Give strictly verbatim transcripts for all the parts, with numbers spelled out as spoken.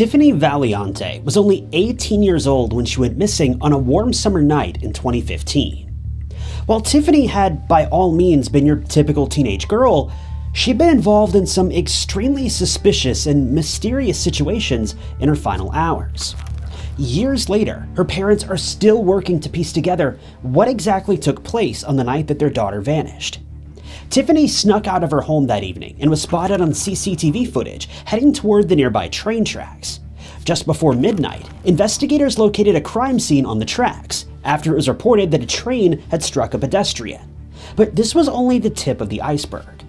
Tiffany Valiante was only eighteen years old when she went missing on a warm summer night in twenty fifteen. While Tiffany had by all means been your typical teenage girl, she'd been involved in some extremely suspicious and mysterious situations in her final hours. Years later, her parents are still working to piece together what exactly took place on the night that their daughter vanished. Tiffany snuck out of her home that evening and was spotted on C C T V footage heading toward the nearby train tracks. Just before midnight, investigators located a crime scene on the tracks after it was reported that a train had struck a pedestrian. But this was only the tip of the iceberg.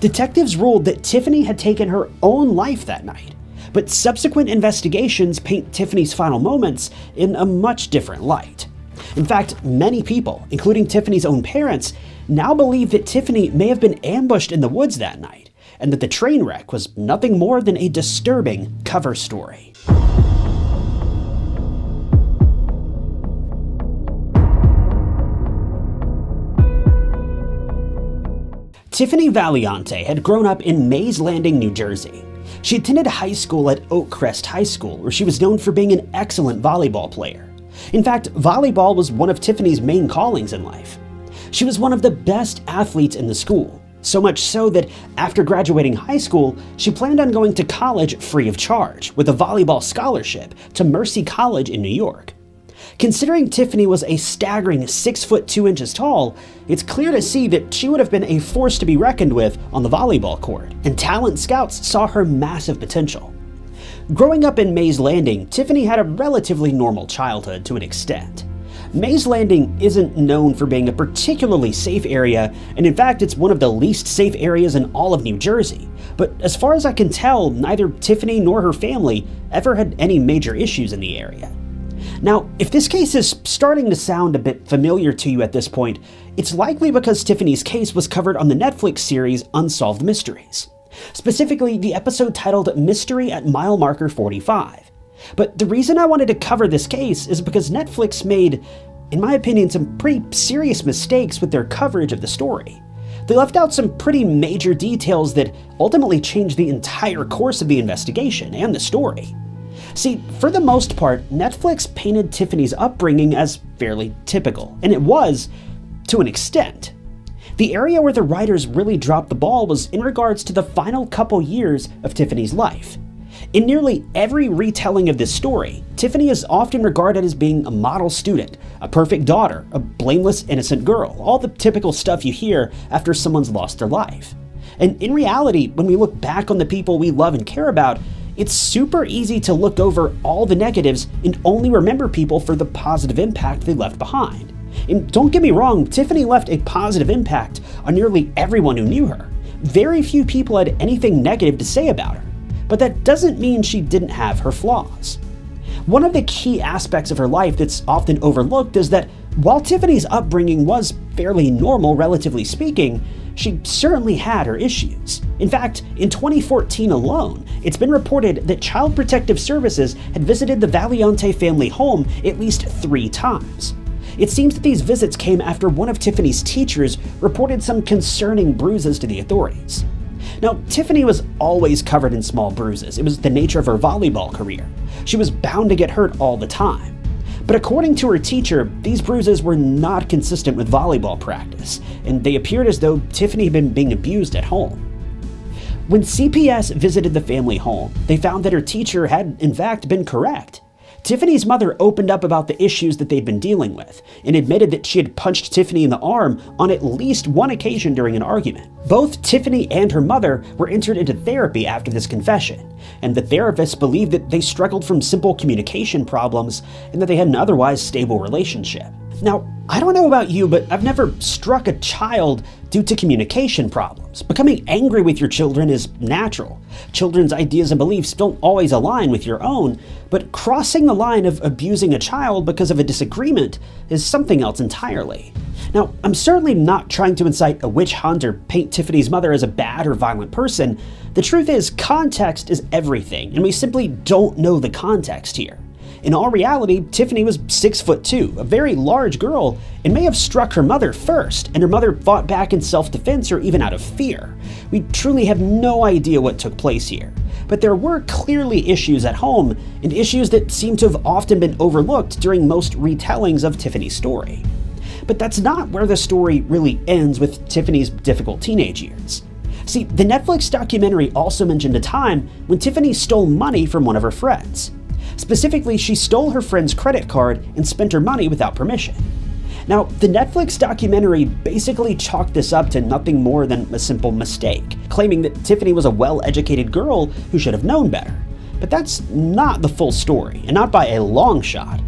Detectives ruled that Tiffany had taken her own life that night, but subsequent investigations paint Tiffany's final moments in a much different light. In fact, many people, including Tiffany's own parents, now believe that Tiffany may have been ambushed in the woods that night, and that the train wreck was nothing more than a disturbing cover story. Tiffany Valiante had grown up in Mays Landing, New Jersey. She attended high school at Oak Crest High School, where she was known for being an excellent volleyball player. In fact, volleyball was one of Tiffany's main callings in life. She was one of the best athletes in the school, so much so that after graduating high school, she planned on going to college free of charge with a volleyball scholarship to Mercy College in New York. Considering Tiffany was a staggering six foot two inches tall, it's clear to see that she would have been a force to be reckoned with on the volleyball court, and talent scouts saw her massive potential. Growing up in Mays Landing, Tiffany had a relatively normal childhood to an extent. Mays Landing isn't known for being a particularly safe area, and in fact it's one of the least safe areas in all of New Jersey, but as far as I can tell, neither Tiffany nor her family ever had any major issues in the area. Now, if this case is starting to sound a bit familiar to you at this point, it's likely because Tiffany's case was covered on the Netflix series Unsolved Mysteries, specifically the episode titled Mystery at Mile Marker forty-five. But the reason I wanted to cover this case is because Netflix made, in my opinion, some pretty serious mistakes with their coverage of the story. They left out some pretty major details that ultimately changed the entire course of the investigation and the story. See, for the most part, Netflix painted Tiffany's upbringing as fairly typical, and it was, to an extent. The area where the writers really dropped the ball was in regards to the final couple years of Tiffany's life. In nearly every retelling of this story, Tiffany is often regarded as being a model student, a perfect daughter, a blameless, innocent girl, all the typical stuff you hear after someone's lost their life. And in reality, when we look back on the people we love and care about, it's super easy to look over all the negatives and only remember people for the positive impact they left behind. And don't get me wrong, Tiffany left a positive impact on nearly everyone who knew her. Very few people had anything negative to say about her. But that doesn't mean she didn't have her flaws. One of the key aspects of her life that's often overlooked is that while Tiffany's upbringing was fairly normal, relatively speaking, she certainly had her issues. In fact, in twenty fourteen alone, it's been reported that Child Protective Services had visited the Valiante family home at least three times. It seems that these visits came after one of Tiffany's teachers reported some concerning bruises to the authorities. Now, Tiffany was always covered in small bruises. It was the nature of her volleyball career. She was bound to get hurt all the time. But according to her teacher, these bruises were not consistent with volleyball practice, and they appeared as though Tiffany had been being abused at home. When C P S visited the family home, they found that her teacher had, in fact, been correct. Tiffany's mother opened up about the issues that they'd been dealing with, and admitted that she had punched Tiffany in the arm on at least one occasion during an argument. Both Tiffany and her mother were entered into therapy after this confession, and the therapist believed that they struggled from simple communication problems and that they had an otherwise stable relationship. Now, I don't know about you, but I've never struck a child due to communication problems. Becoming angry with your children is natural. Children's ideas and beliefs don't always align with your own, but crossing the line of abusing a child because of a disagreement is something else entirely. Now, I'm certainly not trying to incite a witch hunt or paint Tiffany's mother as a bad or violent person. The truth is, context is everything, and we simply don't know the context here. In all reality, Tiffany was six foot two, a very large girl, and may have struck her mother first, and her mother fought back in self-defense or even out of fear. We truly have no idea what took place here, but there were clearly issues at home, and issues that seem to have often been overlooked during most retellings of Tiffany's story. But that's not where the story really ends with Tiffany's difficult teenage years. See, the Netflix documentary also mentioned a time when Tiffany stole money from one of her friends. Specifically, she stole her friend's credit card and spent her money without permission. Now, the Netflix documentary basically chalked this up to nothing more than a simple mistake, claiming that Tiffany was a well-educated girl who should have known better. But that's not the full story, and not by a long shot.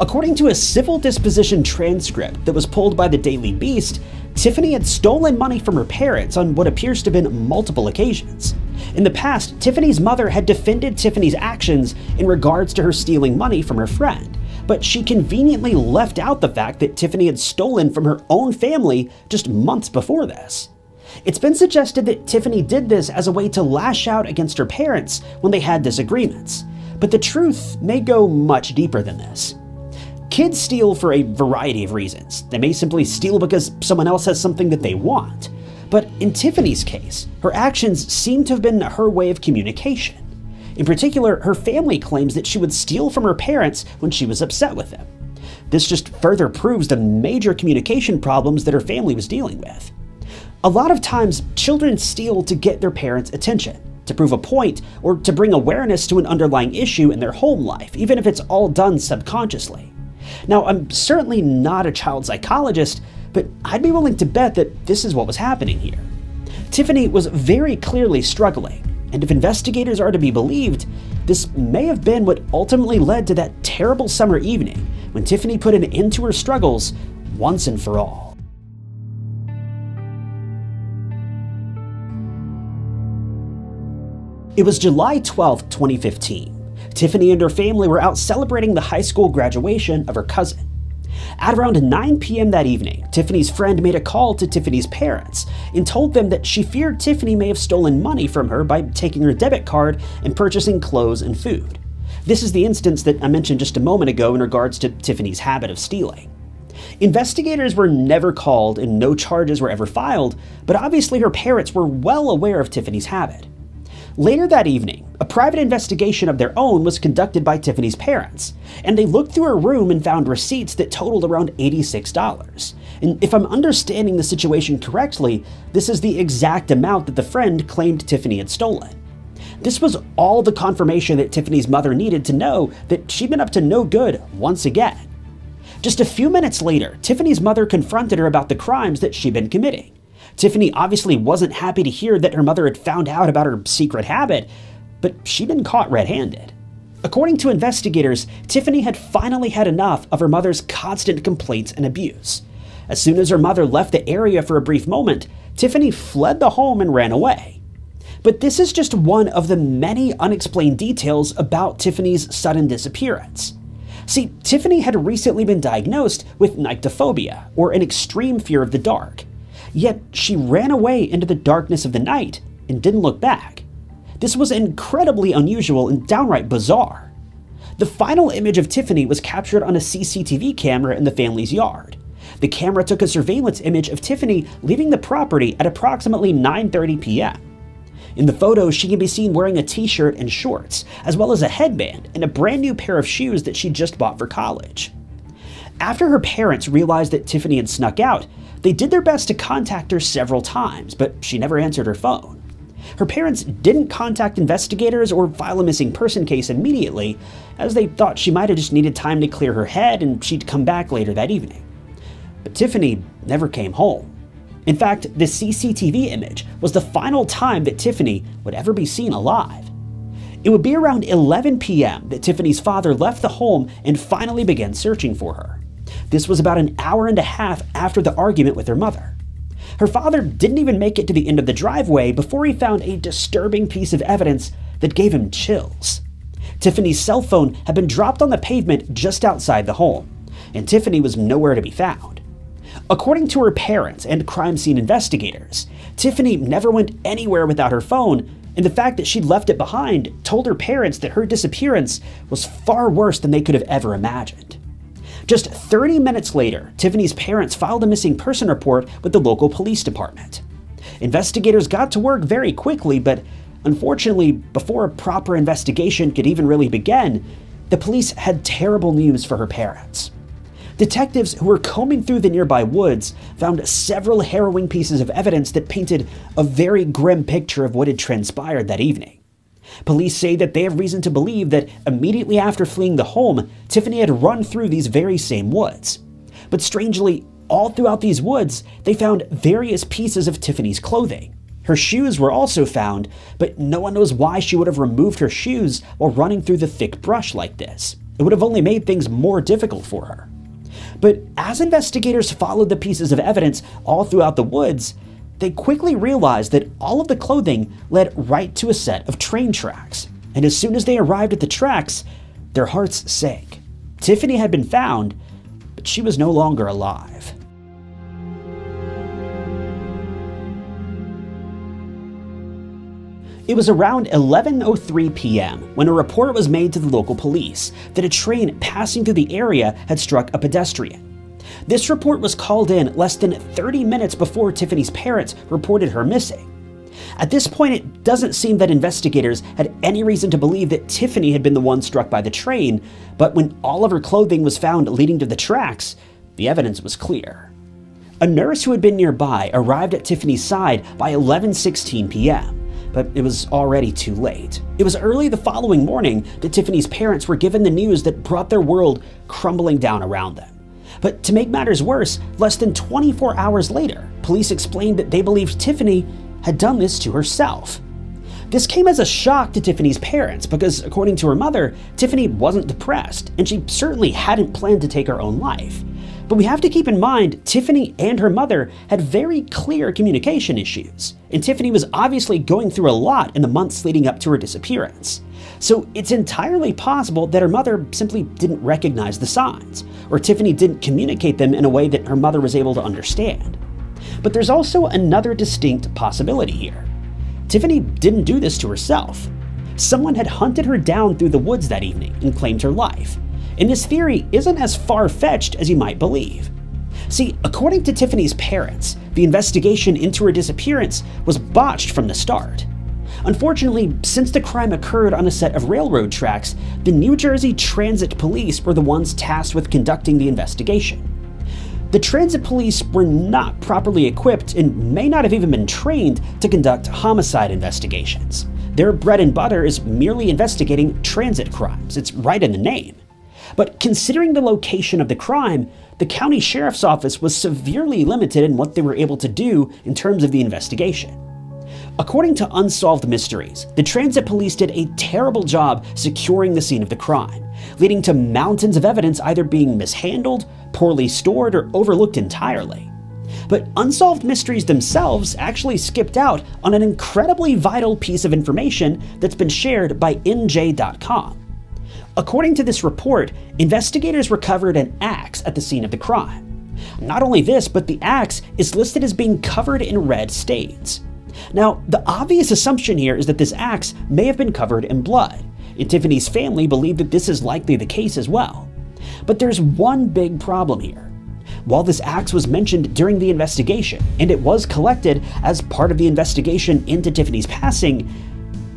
According to a civil disposition transcript that was pulled by The Daily Beast, Tiffany had stolen money from her parents on what appears to have been multiple occasions. In the past, Tiffany's mother had defended Tiffany's actions in regards to her stealing money from her friend, but she conveniently left out the fact that Tiffany had stolen from her own family just months before this. It's been suggested that Tiffany did this as a way to lash out against her parents when they had disagreements, but the truth may go much deeper than this. Kids steal for a variety of reasons. They may simply steal because someone else has something that they want. But in Tiffany's case, her actions seem to have been her way of communication. In particular, her family claims that she would steal from her parents when she was upset with them. This just further proves the major communication problems that her family was dealing with. A lot of times, children steal to get their parents' attention, to prove a point, or to bring awareness to an underlying issue in their home life, even if it's all done subconsciously. Now, I'm certainly not a child psychologist, but I'd be willing to bet that this is what was happening here. Tiffany was very clearly struggling, and if investigators are to be believed, this may have been what ultimately led to that terrible summer evening when Tiffany put an end to her struggles once and for all. It was July twelfth, twenty fifteen. Tiffany and her family were out celebrating the high school graduation of her cousin. At around nine p m that evening, Tiffany's friend made a call to Tiffany's parents and told them that she feared Tiffany may have stolen money from her by taking her debit card and purchasing clothes and food. This is the instance that I mentioned just a moment ago in regards to Tiffany's habit of stealing. Investigators were never called and no charges were ever filed, but obviously her parents were well aware of Tiffany's habit. Later that evening, a private investigation of their own was conducted by Tiffany's parents, and they looked through her room and found receipts that totaled around eighty-six dollars. And if I'm understanding the situation correctly, this is the exact amount that the friend claimed Tiffany had stolen. This was all the confirmation that Tiffany's mother needed to know that she'd been up to no good once again. Just a few minutes later, Tiffany's mother confronted her about the crimes that she'd been committing. Tiffany obviously wasn't happy to hear that her mother had found out about her secret habit, but she'd been caught red-handed. According to investigators, Tiffany had finally had enough of her mother's constant complaints and abuse. As soon as her mother left the area for a brief moment, Tiffany fled the home and ran away. But this is just one of the many unexplained details about Tiffany's sudden disappearance. See, Tiffany had recently been diagnosed with nyctophobia, or an extreme fear of the dark. Yet she ran away into the darkness of the night and didn't look back. This was incredibly unusual and downright bizarre. The final image of Tiffany was captured on a C C T V camera in the family's yard. The camera took a surveillance image of Tiffany leaving the property at approximately nine thirty p m In the photo, she can be seen wearing a t-shirt and shorts, as well as a headband and a brand new pair of shoes that she just bought for college. After her parents realized that Tiffany had snuck out, they did their best to contact her several times, but she never answered her phone. Her parents didn't contact investigators or file a missing person case immediately, as they thought she might have just needed time to clear her head and she'd come back later that evening. But Tiffany never came home. In fact, the C C T V image was the final time that Tiffany would ever be seen alive. It would be around eleven p m that Tiffany's father left the home and finally began searching for her. This was about an hour and a half after the argument with her mother. Her father didn't even make it to the end of the driveway before he found a disturbing piece of evidence that gave him chills. Tiffany's cell phone had been dropped on the pavement just outside the home, and Tiffany was nowhere to be found. According to her parents and crime scene investigators, Tiffany never went anywhere without her phone, and the fact that she'd left it behind told her parents that her disappearance was far worse than they could have ever imagined. Just thirty minutes later, Tiffany's parents filed a missing person report with the local police department. Investigators got to work very quickly, but Unfortunately, before a proper investigation could even really begin, the police had terrible news for her parents. Detectives who were combing through the nearby woods found several harrowing pieces of evidence that painted a very grim picture of what had transpired that evening. Police say that they have reason to believe that immediately after fleeing the home, Tiffany had run through these very same woods. But strangely, all throughout these woods, they found various pieces of Tiffany's clothing. Her shoes were also found, but no one knows why she would have removed her shoes while running through the thick brush like this. It would have only made things more difficult for her. But as investigators followed the pieces of evidence all throughout the woods, they quickly realized that all of the clothing led right to a set of train tracks. And as soon as they arrived at the tracks, their hearts sank. Tiffany had been found, but she was no longer alive. It was around eleven oh three p m when a report was made to the local police that a train passing through the area had struck a pedestrian. This report was called in less than thirty minutes before Tiffany's parents reported her missing. At this point, it doesn't seem that investigators had any reason to believe that Tiffany had been the one struck by the train, but when all of her clothing was found leading to the tracks, the evidence was clear. A nurse who had been nearby arrived at Tiffany's side by eleven sixteen p m, but it was already too late. It was early the following morning that Tiffany's parents were given the news that brought their world crumbling down around them. But to make matters worse, less than twenty-four hours later, police explained that they believed Tiffany had done this to herself. This came as a shock to Tiffany's parents because, according to her mother, Tiffany wasn't depressed, and she certainly hadn't planned to take her own life. But we have to keep in mind, Tiffany and her mother had very clear communication issues, and Tiffany was obviously going through a lot in the months leading up to her disappearance. So it's entirely possible that her mother simply didn't recognize the signs, or Tiffany didn't communicate them in a way that her mother was able to understand. But there's also another distinct possibility here. Tiffany didn't do this to herself. Someone had hunted her down through the woods that evening and claimed her life. And this theory isn't as far-fetched as you might believe. See, according to Tiffany's parents, the investigation into her disappearance was botched from the start. Unfortunately, since the crime occurred on a set of railroad tracks, the New Jersey Transit Police were the ones tasked with conducting the investigation. The transit police were not properly equipped and may not have even been trained to conduct homicide investigations. Their bread and butter is merely investigating transit crimes. It's right in the name. But considering the location of the crime, the county sheriff's office was severely limited in what they were able to do in terms of the investigation. According to Unsolved Mysteries, the transit police did a terrible job securing the scene of the crime, leading to mountains of evidence either being mishandled, poorly stored, or overlooked entirely. But Unsolved Mysteries themselves actually skipped out on an incredibly vital piece of information that's been shared by N J dot com. According to this report, investigators recovered an axe at the scene of the crime. Not only this, but the axe is listed as being covered in red stains. Now, the obvious assumption here is that this axe may have been covered in blood, and Tiffany's family believed that this is likely the case as well. But there's one big problem here. While this axe was mentioned during the investigation, and it was collected as part of the investigation into Tiffany's passing,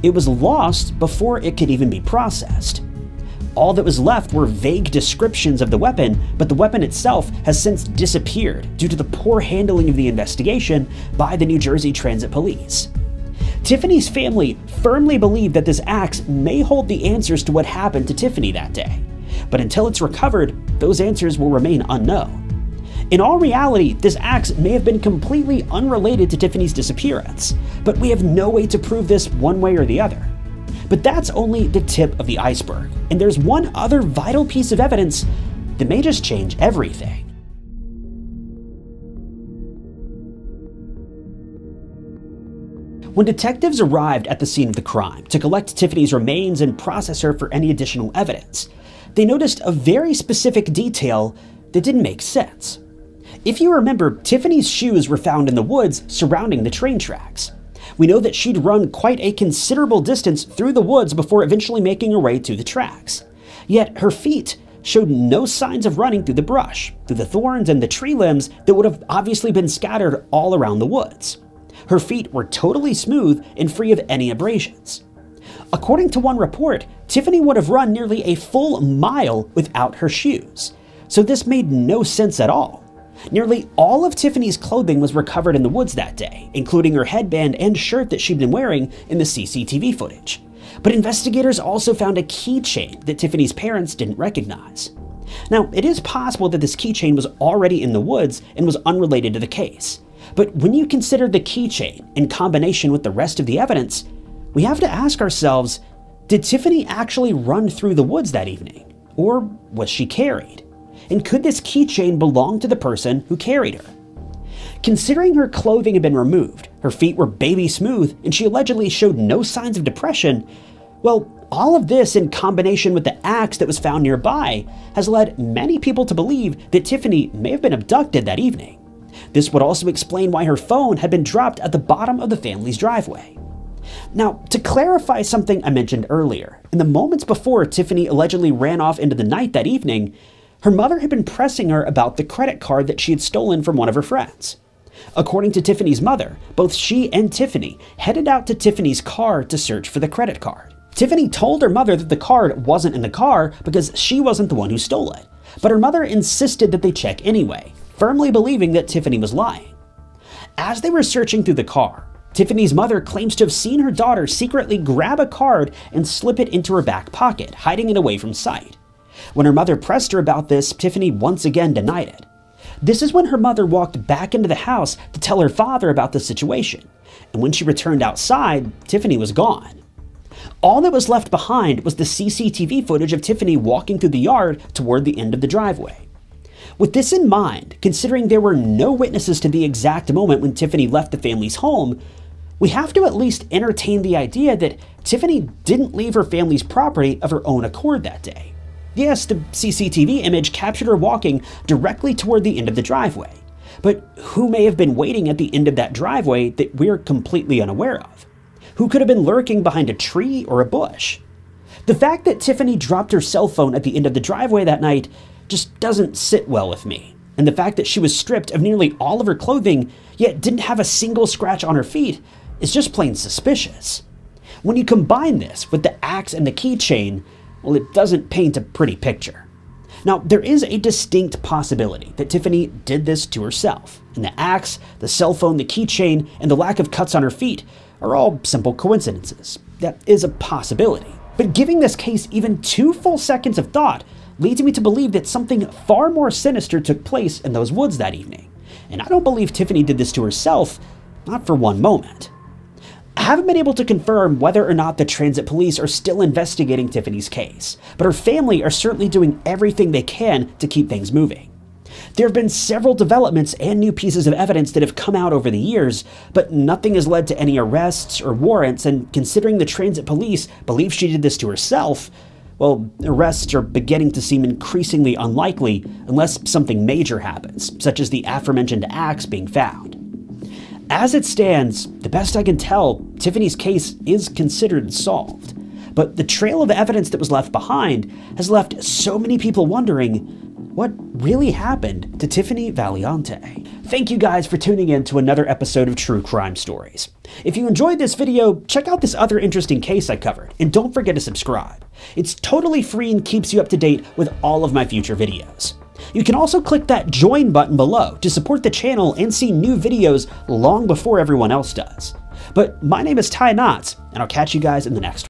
it was lost before it could even be processed. All that was left were vague descriptions of the weapon, but the weapon itself has since disappeared due to the poor handling of the investigation by the New Jersey Transit Police. Tiffany's family firmly believed that this axe may hold the answers to what happened to Tiffany that day, but until it's recovered, those answers will remain unknown. In all reality, this axe may have been completely unrelated to Tiffany's disappearance, but we have no way to prove this one way or the other. But that's only the tip of the iceberg, and there's one other vital piece of evidence that may just change everything. When detectives arrived at the scene of the crime to collect Tiffany's remains and process her for any additional evidence, they noticed a very specific detail that didn't make sense. If you remember, Tiffany's shoes were found in the woods surrounding the train tracks. We know that she'd run quite a considerable distance through the woods before eventually making her way to the tracks. Yet her feet showed no signs of running through the brush, through the thorns and the tree limbs that would have obviously been scattered all around the woods. Her feet were totally smooth and free of any abrasions. According to one report, Tiffany would have run nearly a full mile without her shoes, so this made no sense at all. Nearly all of Tiffany's clothing was recovered in the woods that day, including her headband and shirt that she'd been wearing in the C C T V footage. But investigators also found a keychain that Tiffany's parents didn't recognize. Now, it is possible that this keychain was already in the woods and was unrelated to the case. But when you consider the keychain in combination with the rest of the evidence, we have to ask ourselves, did Tiffany actually run through the woods that evening? Or was she carried? And could this keychain belong to the person who carried her? Considering her clothing had been removed, her feet were baby smooth, and she allegedly showed no signs of depression, well, all of this in combination with the axe that was found nearby has led many people to believe that Tiffany may have been abducted that evening. This would also explain why her phone had been dropped at the bottom of the family's driveway. Now, to clarify something I mentioned earlier, in the moments before Tiffany allegedly ran off into the night that evening, her mother had been pressing her about the credit card that she had stolen from one of her friends. According to Tiffany's mother, both she and Tiffany headed out to Tiffany's car to search for the credit card. Tiffany told her mother that the card wasn't in the car because she wasn't the one who stole it, but her mother insisted that they check anyway, firmly believing that Tiffany was lying. As they were searching through the car, Tiffany's mother claims to have seen her daughter secretly grab a card and slip it into her back pocket, hiding it away from sight. When her mother pressed her about this, Tiffany once again denied it. This is when her mother walked back into the house to tell her father about the situation, and when she returned outside, Tiffany was gone. All that was left behind was the C C T V footage of Tiffany walking through the yard toward the end of the driveway. With this in mind, considering there were no witnesses to the exact moment when Tiffany left the family's home, we have to at least entertain the idea that Tiffany didn't leave her family's property of her own accord that day. Yes, the C C T V image captured her walking directly toward the end of the driveway, but who may have been waiting at the end of that driveway that we're completely unaware of? Who could have been lurking behind a tree or a bush? The fact that Tiffany dropped her cell phone at the end of the driveway that night just doesn't sit well with me, and the fact that she was stripped of nearly all of her clothing yet didn't have a single scratch on her feet is just plain suspicious. When you combine this with the axe and the keychain, well, it doesn't paint a pretty picture. Now, there is a distinct possibility that Tiffany did this to herself, and the axe, the cell phone, the keychain, and the lack of cuts on her feet are all simple coincidences. That is a possibility. But giving this case even two full seconds of thought leads me to believe that something far more sinister took place in those woods that evening, and I don't believe Tiffany did this to herself, not for one moment. I haven't been able to confirm whether or not the transit police are still investigating Tiffany's case, but her family are certainly doing everything they can to keep things moving. There have been several developments and new pieces of evidence that have come out over the years, but nothing has led to any arrests or warrants, and considering the transit police believe she did this to herself, well, arrests are beginning to seem increasingly unlikely unless something major happens, such as the aforementioned axe being found. As it stands, the best I can tell, Tiffany's case is considered solved. But the trail of evidence that was left behind has left so many people wondering what really happened to Tiffany Valiante. Thank you guys for tuning in to another episode of True Crime Stories. If you enjoyed this video, check out this other interesting case I covered, and don't forget to subscribe. It's totally free and keeps you up to date with all of my future videos. You can also click that join button below to support the channel and see new videos long before everyone else does. But my name is Ty Knotts, and I'll catch you guys in the next one.